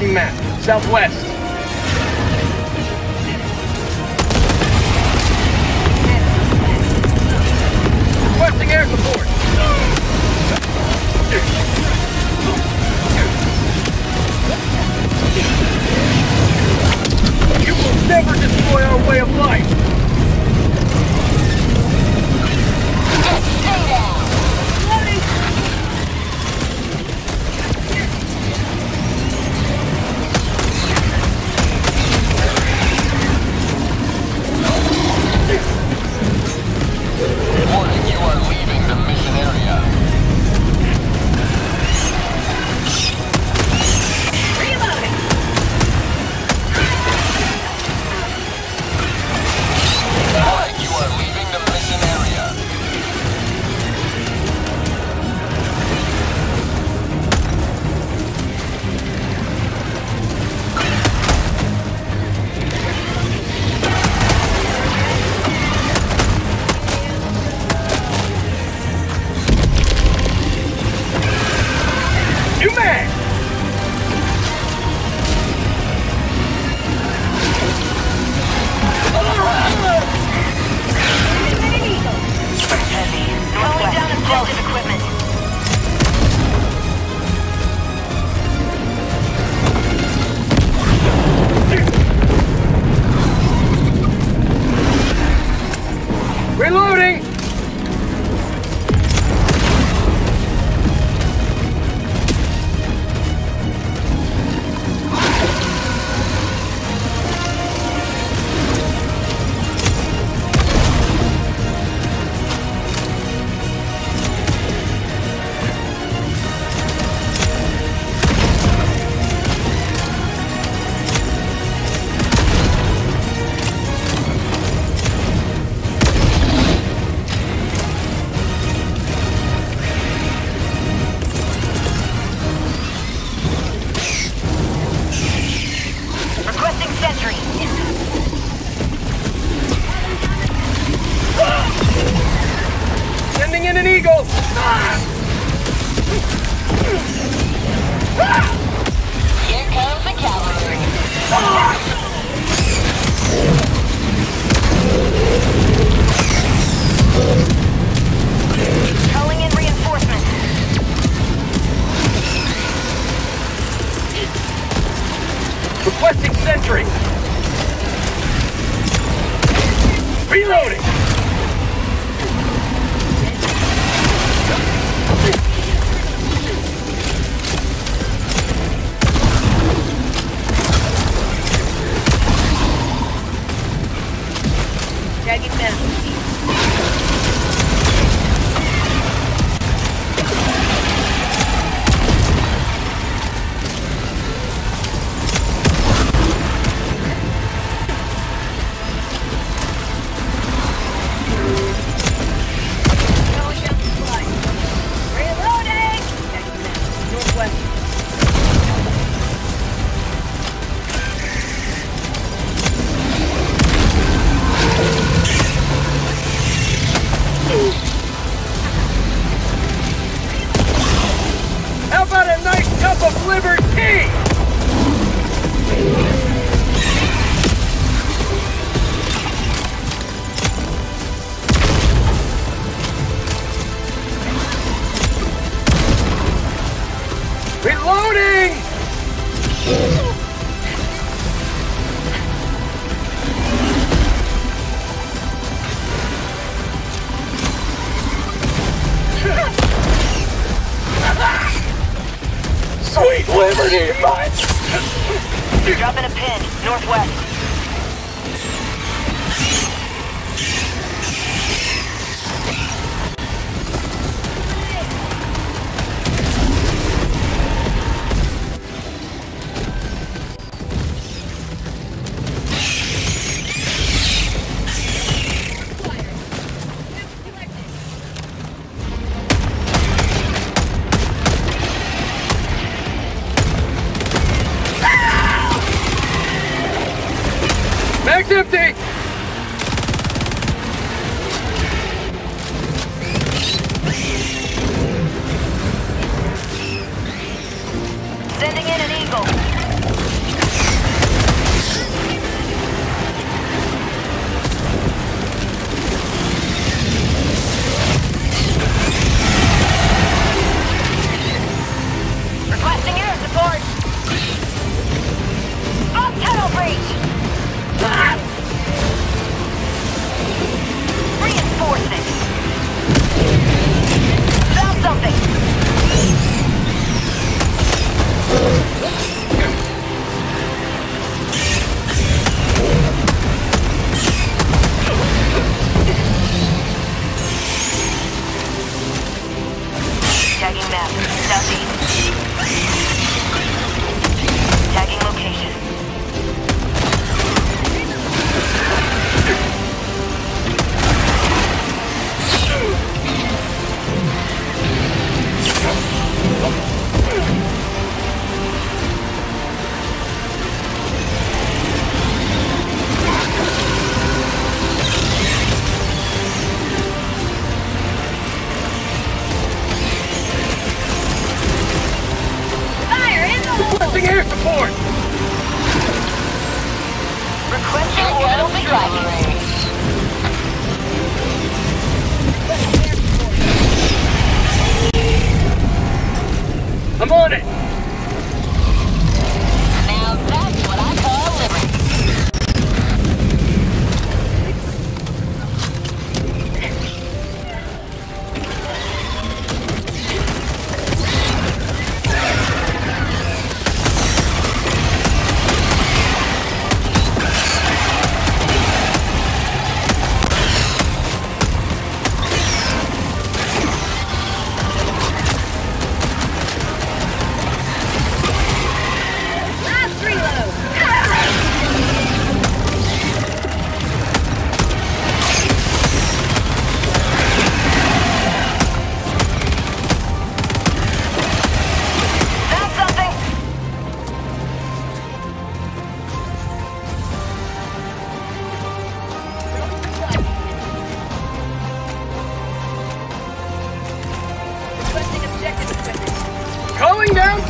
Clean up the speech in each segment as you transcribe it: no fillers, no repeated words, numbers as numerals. tracking map, southwest. Requesting air support. You will never destroy our way of life. Dropping a pin, northwest.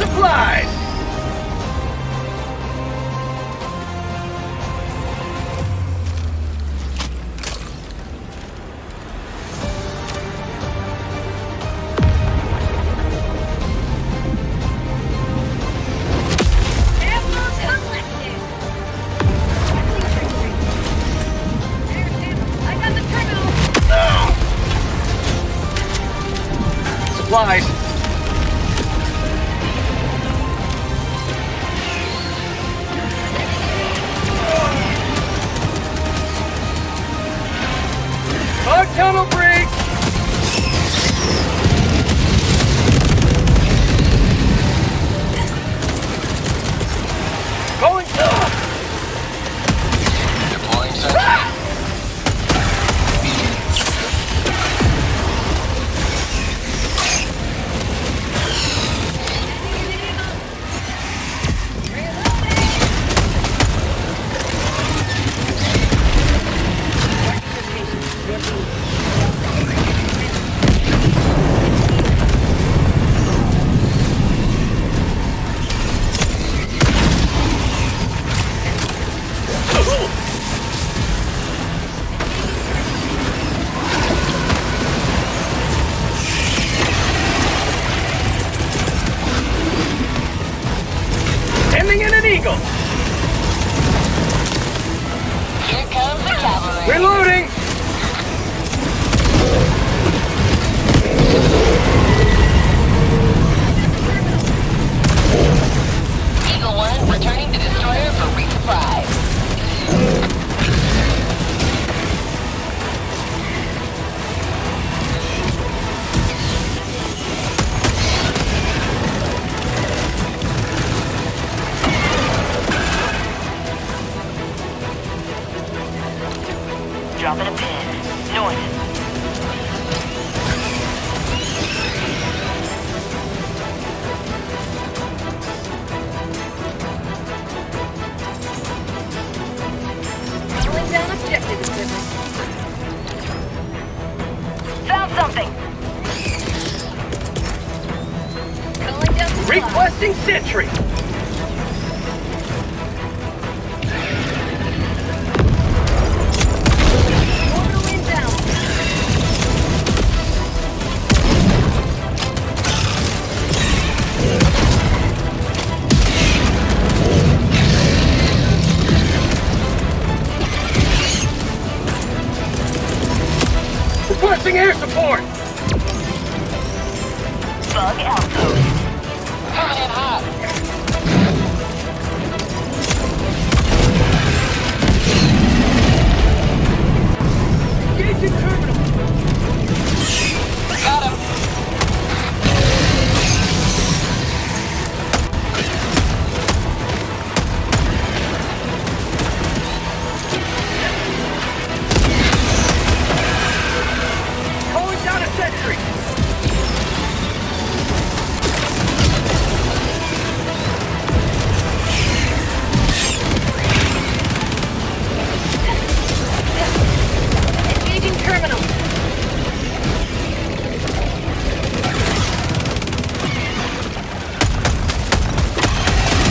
supplies! Supplies. Our tunnel break. Going up. Deploying sensor. Reloading! Eagle One returning to destroyer for resupply. Dropping a pin. North. Pulling down objective equipment. Found something. Pulling down supply. Requesting sentry. Requesting air support! Bug outpost. Hot and hot! Engaging terminal! Got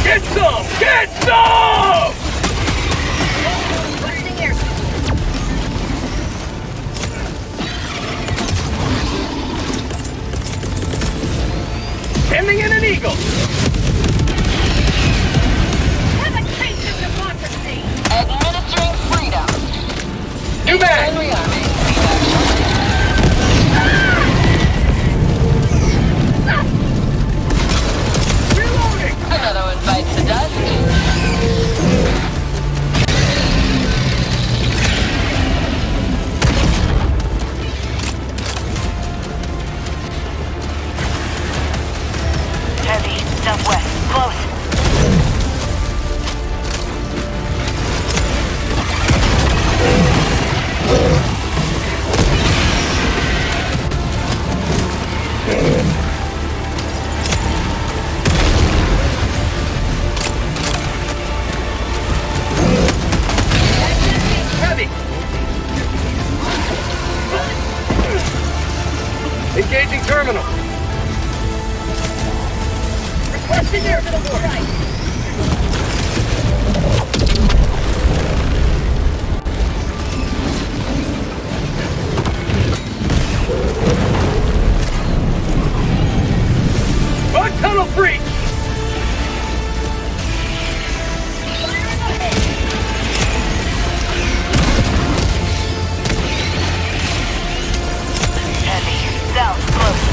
Get some! Sending in an eagle! Have a taste of democracy! Administering freedom! New man! Reloading! Another one bites the dust! Heavy, southwest, close! Engaging terminal. Request That's in there for the war. Right. Tunnel breach! Heavy, down, close.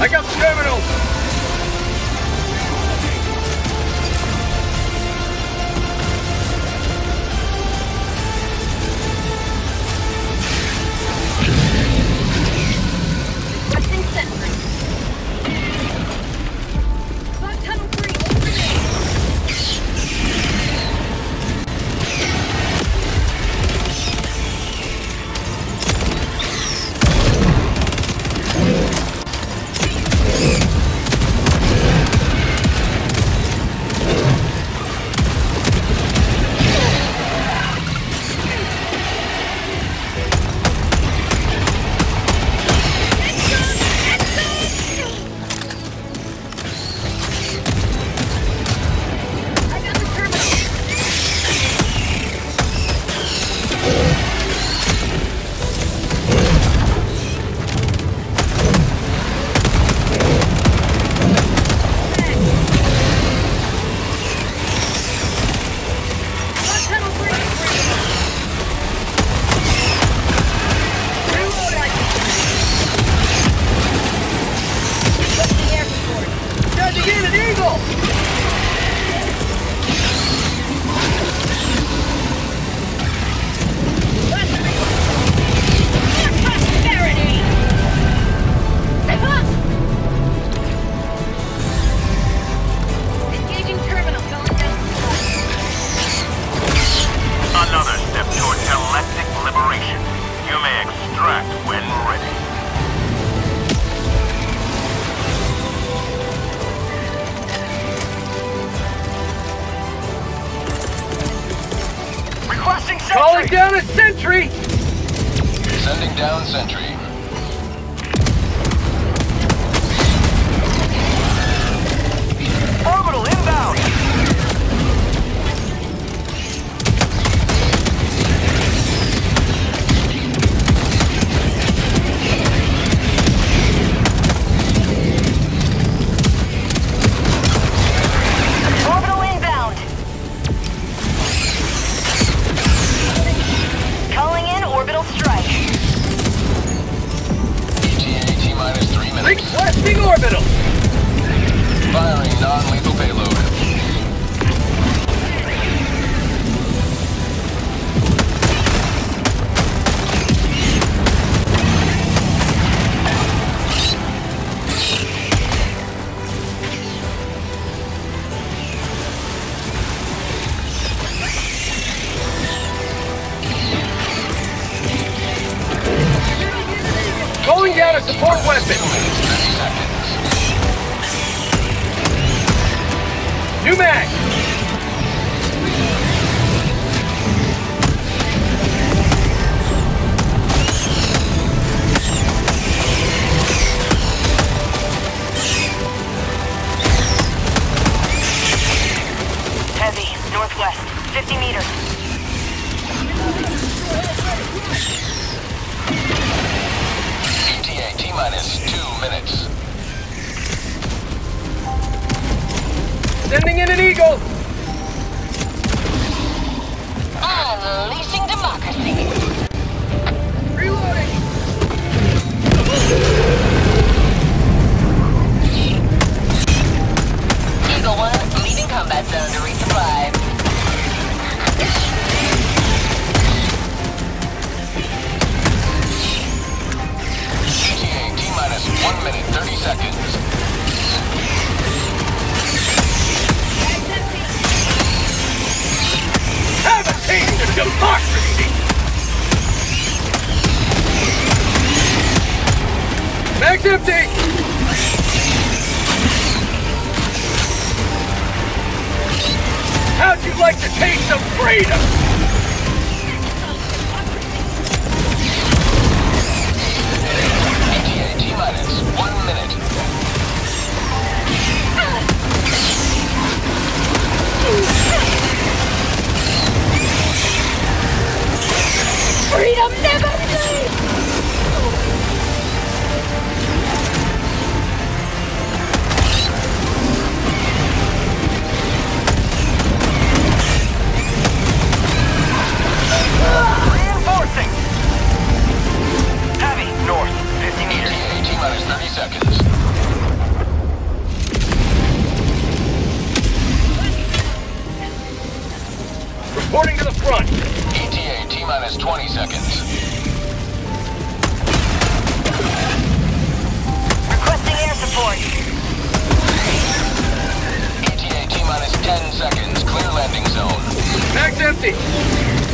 I got terminals! Requesting sentry. Cloud tunnel free, over there. Calling down a sentry! Sending down sentry. Orbital inbound! Requesting orbital! Firing non-lethal payload. Going down a support weapon. New mag. Heavy, northwest, 50 meters. Minus 2 minutes. Sending in an Eagle! It's empty! How'd you like to taste of freedom? T-minus 1 minute. Freedom never dies! Reinforcing! Heavy, north, 50 meters. T-minus 30 seconds. Reporting to the front. ETA, T-minus 20 seconds. Requesting air support. ETA, T-minus 10 seconds. Clear landing zone. Mag's empty.